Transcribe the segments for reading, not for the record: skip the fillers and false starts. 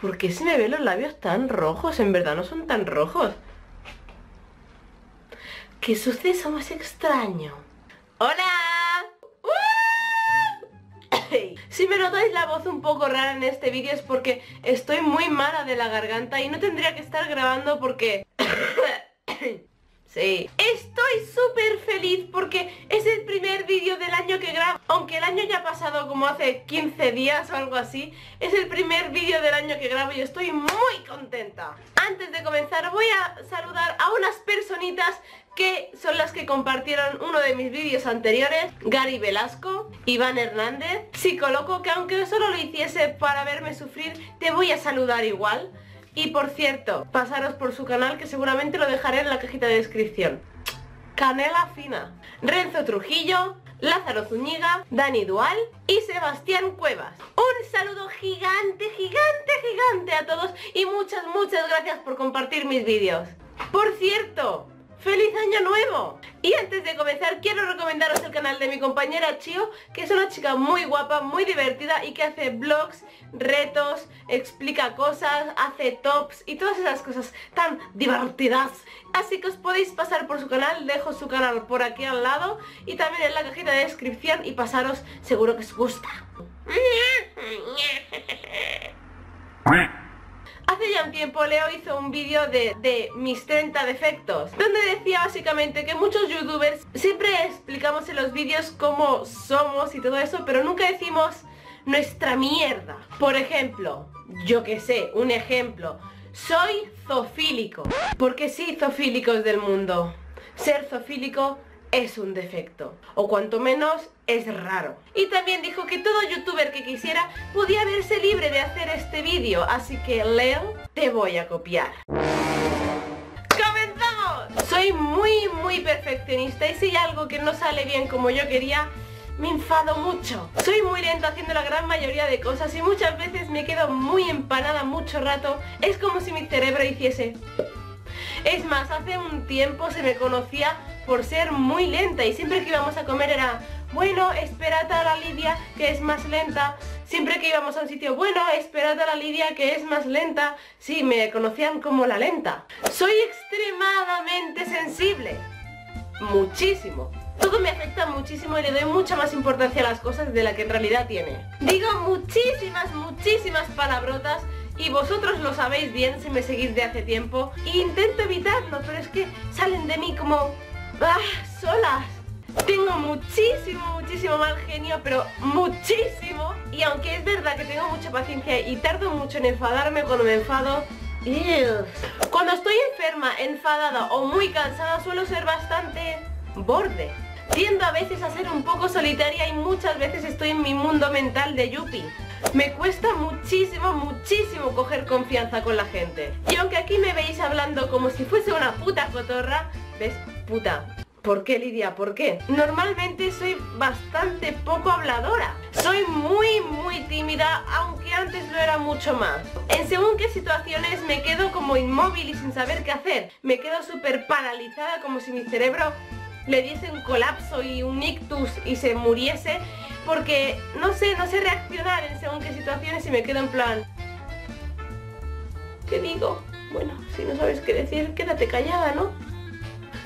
¿Por qué se me ven los labios tan rojos? En verdad no son tan rojos. ¿Qué suceso más extraño? ¡Hola! Si me notáis la voz un poco rara en este vídeo es porque estoy muy mala de la garganta y no tendría que estar grabando porque... Sí. Estoy súper feliz porque es el primer vídeo del año que grabo. Aunque el año ya ha pasado como hace 15 días o algo así, es el primer vídeo del año que grabo y estoy muy contenta. Antes de comenzar voy a saludar a unas personitas que son las que compartieron uno de mis vídeos anteriores: Gary Velasco, Iván Hernández, PsicoloCo, que aunque solo lo hiciese para verme sufrir, te voy a saludar igual. Y por cierto, pasaros por su canal, que seguramente lo dejaré en la cajita de descripción. Canela fina. Renzo Trujillo, Lázaro Zúñiga, Dani Dual y Sebastián Cuevas. Un saludo gigante, gigante, gigante a todos y muchas, muchas gracias por compartir mis vídeos. Por cierto, ¡feliz año nuevo! Y antes de comenzar quiero recomendaros el canal de mi compañera Chio, que es una chica muy guapa, muy divertida y que hace vlogs, retos, explica cosas, hace tops y todas esas cosas tan divertidas. Así que os podéis pasar por su canal, dejo su canal por aquí al lado y también en la cajita de descripción y pasaros, seguro que os gusta. Hace ya un tiempo Leo hizo un vídeo de mis 30 defectos, donde decía básicamente que muchos youtubers siempre explicamos en los vídeos cómo somos y todo eso, pero nunca decimos nuestra mierda. Por ejemplo, yo que sé, un ejemplo: soy zoofílico. Porque sí, zoofílicos del mundo, ser zoofílico es un defecto, o cuanto menos es raro. Y también dijo que todo youtuber que quisiera podía verse libre de hacer este vídeo, así que Leo, te voy a copiar. ¡Comenzamos! Soy muy muy perfeccionista y si hay algo que no sale bien como yo quería, me enfado mucho. Soy muy lenta haciendo la gran mayoría de cosas y muchas veces me quedo muy empanada mucho rato. Es como si mi cerebro hiciese... Es más, hace un tiempo se me conocía por ser muy lenta y siempre que íbamos a comer era: bueno, esperad a la Lidia, que es más lenta. Siempre que íbamos a un sitio: bueno, esperad a la Lidia, que es más lenta. Sí, me conocían como la lenta. Soy extremadamente sensible. Muchísimo. Todo me afecta muchísimo y le doy mucha más importancia a las cosas de la que en realidad tiene. Digo muchísimas, muchísimas palabrotas. Y vosotros lo sabéis bien si me seguís de hace tiempo. E intento evitarlo, pero es que salen de mí como... ¡ah! ¡Solas! Tengo muchísimo, muchísimo mal genio, pero muchísimo. Y aunque es verdad que tengo mucha paciencia y tardo mucho en enfadarme, cuando me enfado... Cuando estoy enferma, enfadada o muy cansada suelo ser bastante... borde. Tiendo a veces a ser un poco solitaria y muchas veces estoy en mi mundo mental de yuppie. Me cuesta muchísimo, muchísimo coger confianza con la gente. Y aunque aquí me veis hablando como si fuese una puta cotorra... ¿Ves? Puta. ¿Por qué, Lidia? ¿Por qué? Normalmente soy bastante poco habladora. Soy muy, muy tímida, aunque antes lo era mucho más. En según qué situaciones me quedo como inmóvil y sin saber qué hacer. Me quedo súper paralizada, como si mi cerebro le diese un colapso y un ictus y se muriese, porque no sé reaccionar en según qué situaciones y me quedo en plan... ¿qué digo? Bueno, si no sabes qué decir, quédate callada, ¿no?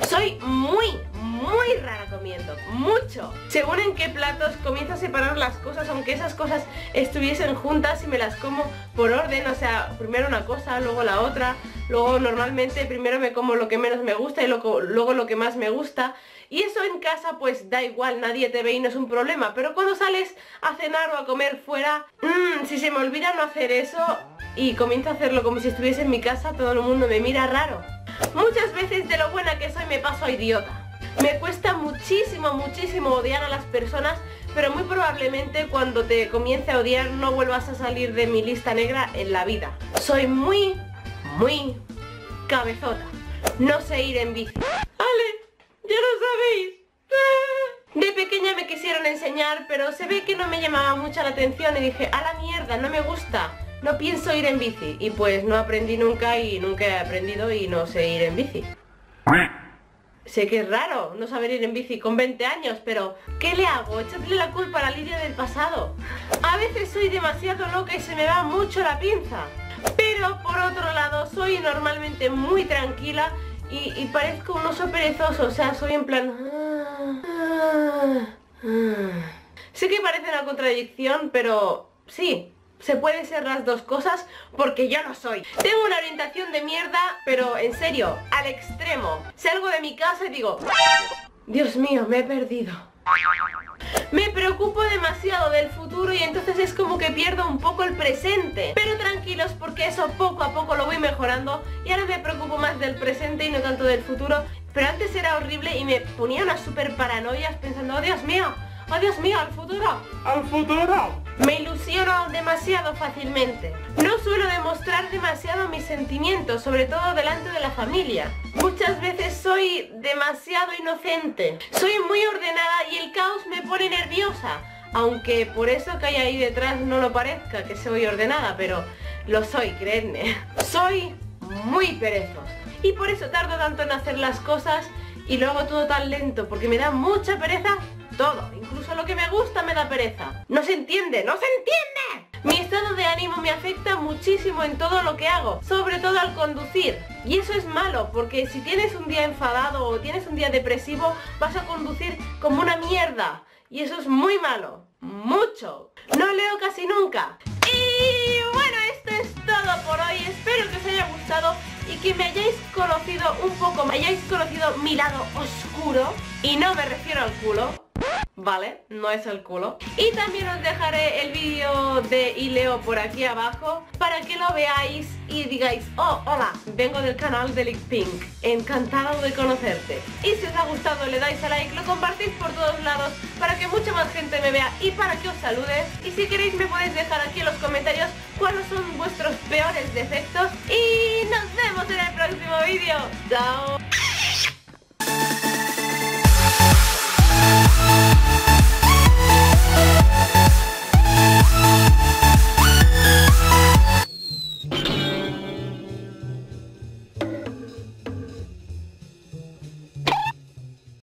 Soy muy, muy rara comiendo, mucho. Según en qué platos comienzo a separar las cosas, aunque esas cosas estuviesen juntas y me las como por orden, o sea, primero una cosa, luego la otra, luego normalmente primero me como lo que menos me gusta y luego lo que más me gusta. Y eso en casa pues da igual, nadie te ve y no es un problema, pero cuando sales a cenar o a comer fuera, si se me olvida no hacer eso y comienzo a hacerlo como si estuviese en mi casa, todo el mundo me mira raro. Muchas veces de lo buena que soy me paso a idiota. Me cuesta muchísimo, muchísimo odiar a las personas, pero muy probablemente cuando te comience a odiar no vuelvas a salir de mi lista negra en la vida. Soy muy, muy cabezota. No sé ir en bici. ¡Ale! ¡Ya lo sabéis! De pequeña me quisieron enseñar, pero se ve que no me llamaba mucho la atención y dije: a la mierda, no me gusta, no pienso ir en bici. Y pues no aprendí nunca y nunca he aprendido y no sé ir en bici. Sé que es raro no saber ir en bici con 20 años, pero ¿qué le hago? Echadle la culpa a la Lidia del pasado. A veces soy demasiado loca y se me va mucho la pinza. pero por otro lado soy normalmente muy tranquila y parezco un oso perezoso, o sea, soy en plan... Sé que parece una contradicción, pero sí, se pueden ser las dos cosas porque yo no soy. Tengo una orientación de mierda, pero en serio, al extremo. Salgo de mi casa y digo, Dios mío, me he perdido. Me preocupo demasiado del futuro y entonces es como que pierdo un poco el presente. Pero tranquilos, porque eso poco a poco lo voy mejorando. Y ahora me preocupo más del presente y no tanto del futuro. Pero antes era horrible y me ponía unas super paranoias pensando, oh Dios mío, al futuro. ¡Al futuro! Me ilusiono demasiado fácilmente. No suelo demostrar demasiado mis sentimientos, sobre todo delante de la familia. Muchas veces soy demasiado inocente. Soy muy ordenada y el caos me pone nerviosa. Aunque por eso que hay ahí detrás no lo parezca, que soy ordenada, pero lo soy, creedme. Soy muy perezosa. Y por eso tardo tanto en hacer las cosas y lo hago todo tan lento, porque me da mucha pereza todo. Incluso lo que me gusta me da pereza. ¡No se entiende! ¡No se entiende! Mi estado de ánimo me afecta muchísimo en todo lo que hago, sobre todo al conducir. Y eso es malo, porque si tienes un día enfadado o tienes un día depresivo, vas a conducir como una mierda. Y eso es muy malo. ¡Mucho! No leo casi nunca. Y bueno, esto es todo por hoy. Espero que os haya gustado y que me hayáis conocido un poco, me hayáis conocido mi lado oscuro. Y no me refiero al culo, ¿vale? No es el culo. Y también os dejaré el vídeo de Leo por aquí abajo para que lo veáis y digáis, oh, hola, vengo del canal de Lidpink, encantado de conocerte. Y si os ha gustado le dais a like, lo compartís por todos lados para que mucha más gente me vea y para que os salude. Y si queréis me podéis dejar aquí en los comentarios cuáles son vuestros peores defectos. Y nos vemos en el próximo vídeo. Chao.